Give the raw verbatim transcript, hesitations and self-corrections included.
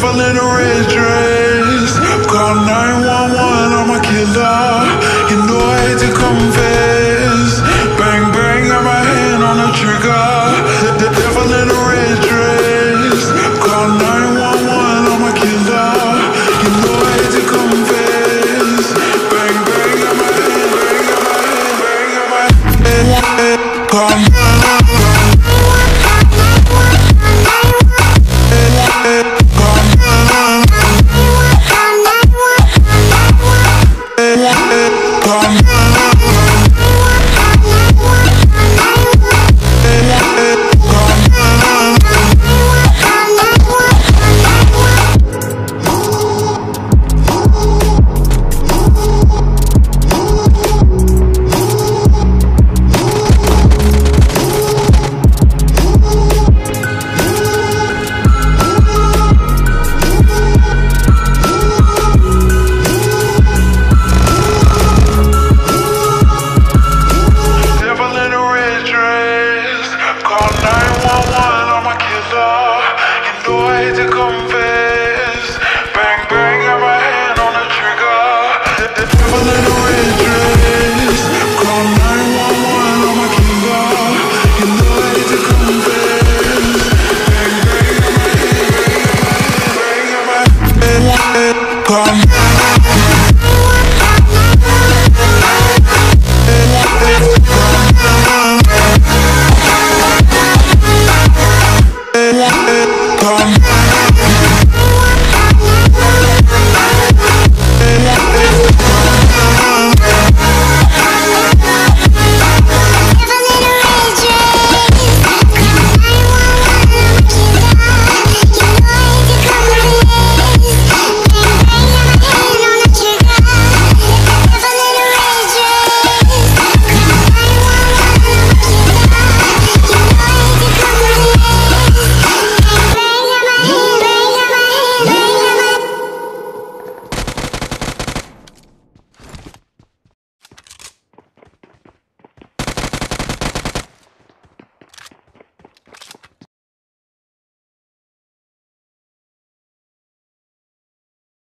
devil in a red dress. Call nine one one, I'm a killer. You know I hate to confess. Bang, bang, got my hand on the trigger. The devil in a red dress. Call nine one one, I'm a killer. You know I hate to confess. Bang, bang, got my hand, bang, got my hand, bang, got my hand. Call nine one one. Come